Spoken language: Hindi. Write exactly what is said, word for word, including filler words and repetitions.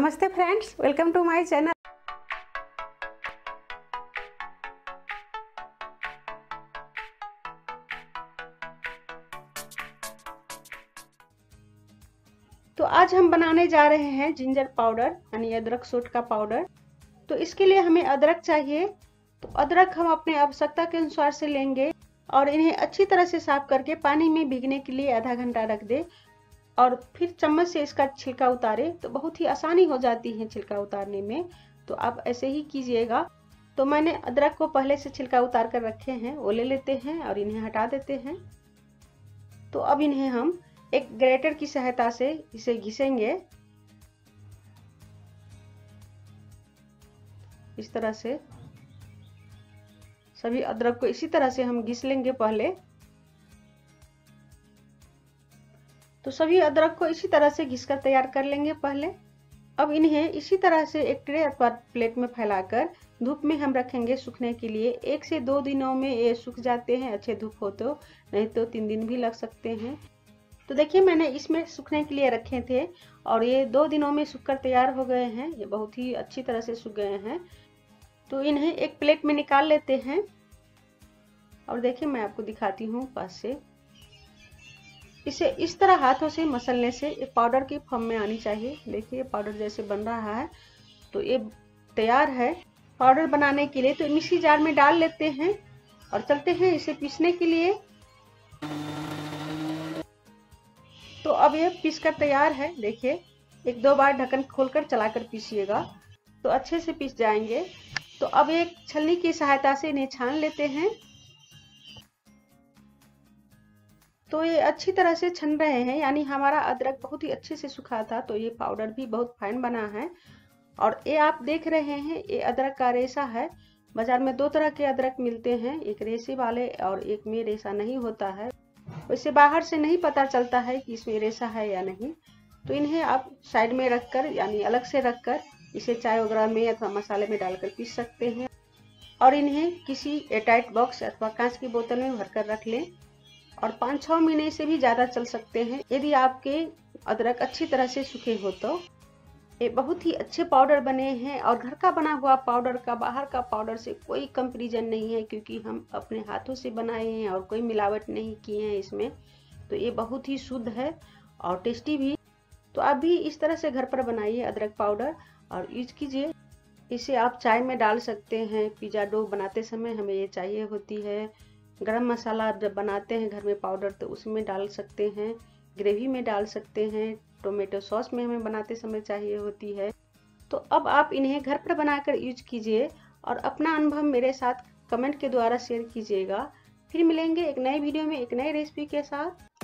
नमस्ते friends, welcome to my channel. तो आज हम बनाने जा रहे हैं जिंजर पाउडर यानी अदरक सूट का पाउडर। तो इसके लिए हमें अदरक चाहिए। तो अदरक हम अपने आवश्यकता के अनुसार से लेंगे और इन्हें अच्छी तरह से साफ करके पानी में भीगने के लिए आधा घंटा रख दें और फिर चम्मच से इसका छिलका उतारे। तो बहुत ही आसानी हो जाती है छिलका उतारने में, तो आप ऐसे ही कीजिएगा। तो मैंने अदरक को पहले से छिलका उतार कर रखे हैं, वो ले लेते हैं और इन्हें हटा देते हैं। तो अब इन्हें हम एक ग्रेटर की सहायता से इसे घिसेंगे इस तरह से। सभी अदरक को इसी तरह से हम घिस लेंगे पहले। तो सभी अदरक को इसी तरह से घिसकर तैयार कर लेंगे पहले। अब इन्हें इसी तरह से एक ट्रे अथवा प्लेट में फैलाकर धूप में हम रखेंगे सूखने के लिए। एक से दो दिनों में ये सूख जाते हैं, अच्छे धूप हो तो, नहीं तो तीन दिन भी लग सकते हैं। तो देखिए मैंने इसमें सूखने के लिए रखे थे और ये दो दिनों में सूख कर तैयार हो गए हैं। ये बहुत ही अच्छी तरह से सूख गए हैं। तो इन्हें एक प्लेट में निकाल लेते हैं और देखिए मैं आपको दिखाती हूँ पास से। इसे इस तरह हाथों से मसलने से ये पाउडर की फॉर्म में आनी चाहिए। देखिए पाउडर जैसे बन रहा है। तो ये तैयार है पाउडर बनाने के लिए। तो मिक्सी जार में डाल लेते हैं और चलते हैं इसे पीसने के लिए। तो अब ये पीस कर तैयार है। देखिए एक दो बार ढक्कन खोलकर चलाकर पीसिएगा तो अच्छे से पीस जाएंगे। तो अब एक छलनी की सहायता से इन्हें छान लेते हैं। तो ये अच्छी तरह से छन रहे हैं, यानी हमारा अदरक बहुत ही अच्छे से सूखा था तो ये पाउडर भी बहुत फाइन बना है। और ये आप देख रहे हैं ये अदरक का रेशा है। बाजार में दो तरह के अदरक मिलते हैं, एक रेशे वाले और एक में रेशा नहीं होता है। वैसे बाहर से नहीं पता चलता है कि इसमें रेशा है या नहीं। तो इन्हें आप साइड में रखकर यानी अलग से रखकर इसे चाय वगैरह में अथवा मसाले में डालकर पीस सकते हैं। और इन्हें किसी एयरटाइट बॉक्स अथवा कांच की बोतल में भरकर रख लें और पाँच छः महीने से भी ज़्यादा चल सकते हैं यदि आपके अदरक अच्छी तरह से सूखे हो तो। ये बहुत ही अच्छे पाउडर बने हैं और घर का बना हुआ पाउडर का बाहर का पाउडर से कोई कंपैरिजन नहीं है, क्योंकि हम अपने हाथों से बनाए हैं और कोई मिलावट नहीं किए हैं इसमें। तो ये बहुत ही शुद्ध है और टेस्टी भी। तो आप भी इस तरह से घर पर बनाइए अदरक पाउडर और यूज कीजिए। इसे आप चाय में डाल सकते हैं। पिज़्ज़ा डो बनाते समय हमें ये चाहिए होती है। गरम मसाला जब बनाते हैं घर में पाउडर तो उसमें डाल सकते हैं, ग्रेवी में डाल सकते हैं, टोमेटो सॉस में हमें बनाते समय चाहिए होती है। तो अब आप इन्हें घर पर बनाकर यूज कीजिए और अपना अनुभव मेरे साथ कमेंट के द्वारा शेयर कीजिएगा। फिर मिलेंगे एक नए वीडियो में एक नई रेसिपी के साथ।